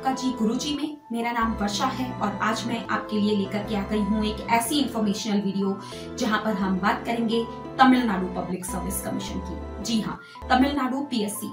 आपका जी गुरुजी में। मेरा नाम वर्षा है और आज मैं आपके लिए लेकर के आ गई हूँ एक ऐसी इंफॉर्मेशनल वीडियो जहाँ पर हम बात करेंगे तमिलनाडु पब्लिक सर्विस कमीशन की। जी हाँ, तमिलनाडु पीएससी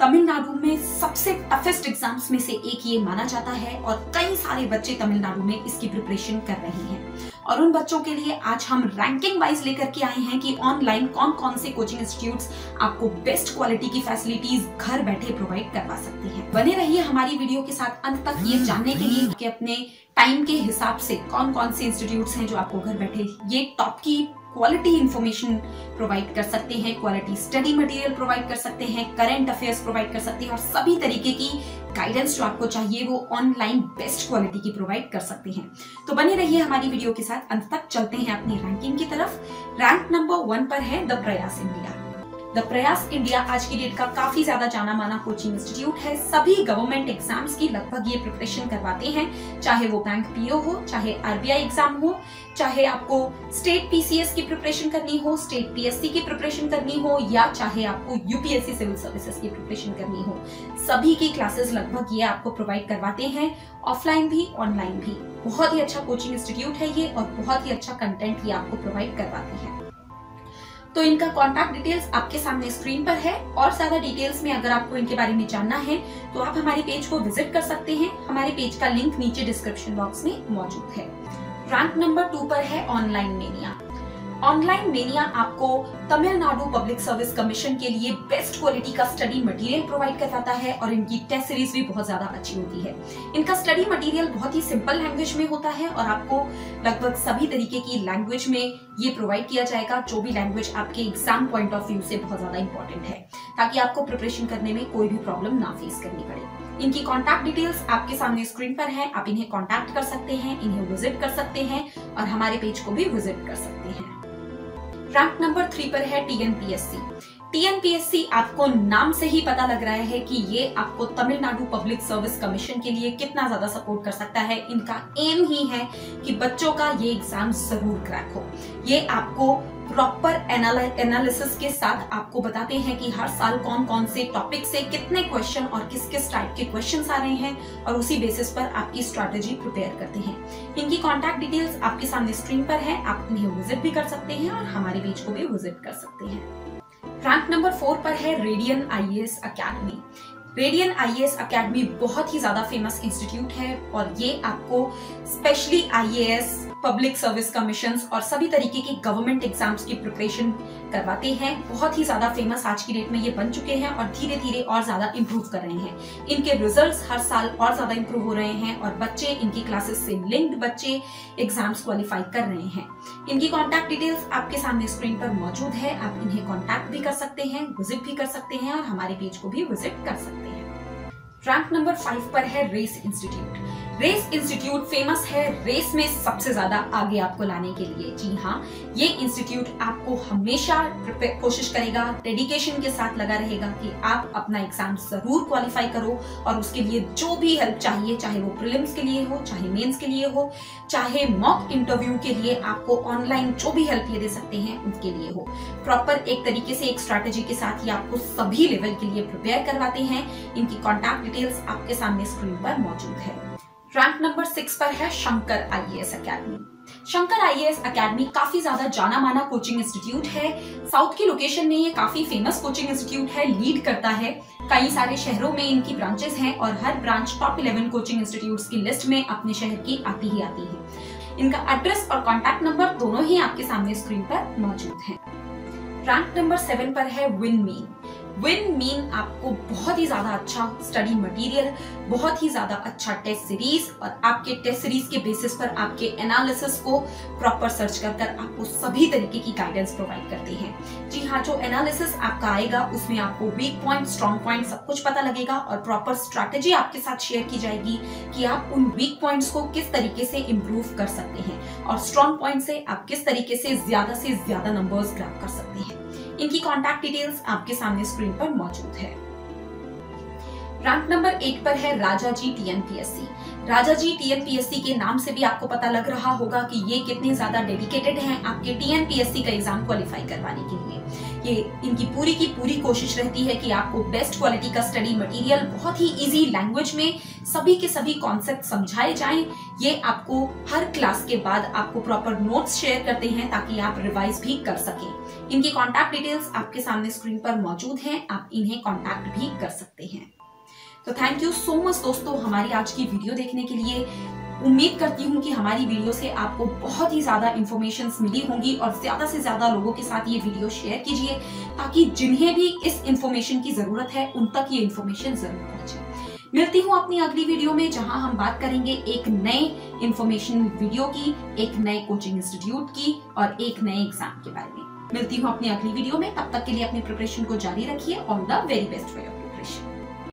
तमिलनाडु में सबसे टफेस्ट एग्जाम्स में से एक ये माना जाता है और कई सारे बच्चे तमिलनाडु में इसकी प्रिपरेशन कर रहे हैं। और उन बच्चों के लिए आज हम रैंकिंग वाइज लेकर के आए हैं कि ऑनलाइन कौन कौन से कोचिंग इंस्टीट्यूट्स आपको बेस्ट क्वालिटी की फैसिलिटीज घर बैठे प्रोवाइड करवा सकते हैं। बने रहिए हमारी वीडियो के साथ अंत तक ये जानने के लिए कि अपने टाइम के हिसाब से कौन कौन से इंस्टीट्यूट्स हैं जो आपको घर बैठे ये टॉप की क्वालिटी इंफॉर्मेशन प्रोवाइड कर सकते हैं, क्वालिटी स्टडी मटेरियल प्रोवाइड कर सकते हैं, करंट अफेयर्स प्रोवाइड कर सकते हैं और सभी तरीके की गाइडेंस जो आपको चाहिए वो ऑनलाइन बेस्ट क्वालिटी की प्रोवाइड कर सकते हैं। तो बने रहिए हमारी वीडियो के साथ अंत तक। चलते हैं अपनी रैंकिंग की तरफ। रैंक नंबर 1 पर है द प्रयास इंडिया। द प्रयास इंडिया आज की डेट का काफी ज्यादा जाना माना कोचिंग इंस्टीट्यूट है। सभी गवर्नमेंट एग्जाम्स की लगभग ये प्रिपरेशन करवाते हैं, चाहे वो बैंक पीओ हो, चाहे आरबीआई एग्जाम हो, चाहे आपको स्टेट पीसीएस की प्रिपरेशन करनी हो, स्टेट पीएससी की प्रिपरेशन करनी हो या चाहे आपको यूपीएससी सिविल सर्विसेज की प्रिपरेशन करनी हो, सभी की क्लासेस लगभग ये आपको प्रोवाइड करवाते हैं, ऑफलाइन भी ऑनलाइन भी। बहुत ही अच्छा कोचिंग इंस्टीट्यूट है ये और बहुत ही अच्छा कंटेंट ये आपको प्रोवाइड करवाते हैं। तो इनका कॉन्टैक्ट डिटेल्स आपके सामने स्क्रीन पर है और ज्यादा डिटेल्स में अगर आपको इनके बारे में जानना है तो आप हमारे पेज को विजिट कर सकते हैं। हमारे पेज का लिंक नीचे डिस्क्रिप्शन बॉक्स में मौजूद है। रैंक नंबर 2 पर है ऑनलाइन मीनिया। ऑनलाइन मीनिया आपको तमिलनाडु पब्लिक सर्विस कमीशन के लिए बेस्ट क्वालिटी का स्टडी मटेरियल प्रोवाइड करवाता है और इनकी टेस्ट सीरीज भी बहुत ज्यादा अच्छी होती है। इनका स्टडी मटेरियल बहुत ही सिंपल लैंग्वेज में होता है और आपको लगभग सभी तरीके की लैंग्वेज में ये प्रोवाइड किया जाएगा, जो भी लैंग्वेज आपके एग्जाम पॉइंट ऑफ व्यू से बहुत ज्यादा इंपॉर्टेंट है, ताकि आपको प्रिपरेशन करने में कोई भी प्रॉब्लम ना फेस करनी पड़े। इनकी कॉन्टैक्ट डिटेल्स आपके सामने स्क्रीन पर है, आप इन्हें कॉन्टैक्ट कर सकते हैं, इन्हें विजिट कर सकते हैं और हमारे पेज को भी विजिट कर सकते हैं। रैंक नंबर 3 पर है टीएनपीएससी। टीएनपीएससी आपको नाम से ही पता लग रहा है कि ये आपको तमिलनाडु पब्लिक सर्विस कमीशन के लिए कितना ज्यादा सपोर्ट कर सकता है। इनका एम ही है कि बच्चों का ये एग्जाम जरूर क्रैक हो। ये आपको प्रॉपर एनालिसिस के साथ आपको बताते हैं कि हर साल कौन कौन से टॉपिक से कितने क्वेश्चन और किस किस टाइप के क्वेश्चन आ रहे हैं और उसी बेसिस पर आपकी स्ट्रैटेजी प्रिपेयर करते हैं। इनकी कॉन्टैक्ट डिटेल्स आपके सामने स्क्रीन पर है, आप इन्हें विजिट भी कर सकते हैं और हमारे पेज को भी विजिट कर सकते हैं। रैंक नंबर 4 पर है Radian IAS academy. Radian IAS academy बहुत ही ज्यादा फेमस इंस्टीट्यूट है और ये आपको specially IAS, public service commission और सभी तरीके के गवर्नमेंट एग्जाम्स की प्रिपरेशन करवाते हैं। बहुत ही ज्यादा फेमस आज की डेट में ये बन चुके हैं और धीरे धीरे और ज्यादा इम्प्रूव कर रहे हैं। इनके रिजल्ट्स हर साल और ज्यादा इम्प्रूव हो रहे हैं और बच्चे, इनकी क्लासेस से लिंक्ड बच्चे एग्जाम्स क्वालिफाई कर रहे हैं। इनकी कॉन्टैक्ट डिटेल्स आपके सामने स्क्रीन पर मौजूद है, आप इन्हें कॉन्टैक्ट भी कर सकते हैं, विजिट भी कर सकते हैं और हमारे पेज को भी विजिट कर सकते हैं। रैंक नंबर 5 पर है race institute. Race institute famous है रेस में सबसे ज्यादा आगे आपको लाने के लिए। जी हाँ, ये इंस्टीट्यूट आपको हमेशा कोशिश करेगा, डेडिकेशन के साथ लगा रहेगा कि आप अपना एग्जाम जरूर क्वालिफाई करो और उसके लिए जो भी हेल्प चाहिए, चाहे वो प्रीलिम्स के लिए हो, चाहे मेंस के लिए हो, चाहे मॉक इंटरव्यू के लिए आपको ऑनलाइन जो भी हेल्प ये दे सकते हैं उनके लिए हो। प्रॉपर एक तरीके से एक स्ट्रैटेजी के साथ ये आपको सभी लेवल के लिए प्रिपेयर करवाते हैं। इनकी कॉन्टैक्ट डिटेल्स आपके सामने स्क्रीन पर मौजूद है। रैंक नंबर 6 पर है Shankar IAS academy. Shankar IAS academy काफी ज्यादा जाना माना कोचिंग इंस्टीट्यूट है। साउथ की लोकेशन में ये काफी फेमस कोचिंग इंस्टीट्यूट है, लीड करता है। कई सारे शहरों में इनकी ब्रांचेस हैं और हर ब्रांच टॉप 11 कोचिंग इंस्टीट्यूट्स की लिस्ट में अपने शहर की आती है। इनका एड्रेस और कॉन्टैक्ट नंबर दोनों ही आपके सामने स्क्रीन पर मौजूद है। रैंक नंबर 7 पर है विनमीन। विनमीन आपको बहुत ही ज्यादा अच्छा स्टडी मटेरियल, बहुत ही ज्यादा अच्छा टेस्ट सीरीज और आपके टेस्ट सीरीज के बेसिस पर आपके एनालिसिस को प्रॉपर सर्च कर आपको सभी तरीके की गाइडेंस प्रोवाइड करते हैं। जी हाँ, जो एनालिसिस आपका आएगा उसमें आपको वीक पॉइंट, स्ट्रॉन्ग पॉइंट सब कुछ पता लगेगा और प्रॉपर स्ट्रैटेजी आपके साथ शेयर की जाएगी कि आप उन वीक पॉइंट्स को किस तरीके से इम्प्रूव कर सकते हैं और स्ट्रॉन्ग पॉइंट से आप किस तरीके से ज्यादा नंबर्स ग्रैब कर सकते हैं। इनकी कॉन्टैक्ट डिटेल्स आपके सामने स्क्रीन पर मौजूद है। रैंक नंबर 8 पर है राजा जी टीएनपीएससी। राजा जी टीएनपीएससी के नाम से भी आपको पता लग रहा होगा कि ये कितने ज्यादा डेडिकेटेड हैं आपके टीएनपीएससी का एग्जाम क्वालिफाई करवाने के लिए। ये इनकी पूरी की पूरी कोशिश रहती है कि आपको बेस्ट क्वालिटी का स्टडी मटेरियल बहुत ही इजी लैंग्वेज में सभी के सभी कॉन्सेप्ट समझाए जाएं। ये आपको हर क्लास के बाद आपको प्रॉपर नोट्स शेयर करते हैं ताकि आप रिवाइज भी कर सकें। इनकी कॉन्टैक्ट डिटेल्स आपके सामने स्क्रीन पर मौजूद हैं, आप इन्हें कॉन्टैक्ट भी कर सकते हैं। तो थैंक यू सो मच दोस्तों हमारी आज की वीडियो देखने के लिए। उम्मीद करती हूँ कि हमारी वीडियो से आपको बहुत ही ज्यादा इन्फॉर्मेशन मिली होंगी और ज्यादा से ज्यादा लोगों के साथ ये वीडियो शेयर कीजिए ताकि जिन्हें भी इस इन्फॉर्मेशन की जरूरत है उन तक ये इन्फॉर्मेशन जरूर पहुंचे। मिलती हूँ अपनी अगली वीडियो में जहाँ हम बात करेंगे एक नए इन्फॉर्मेशन वीडियो की, एक नए कोचिंग इंस्टीट्यूट की और एक नए एग्जाम के बारे में। मिलती हूँ अपनी अगली वीडियो में, तब तक के लिए अपनी प्रिपरेशन को जारी रखिए। All the very best for your preparation.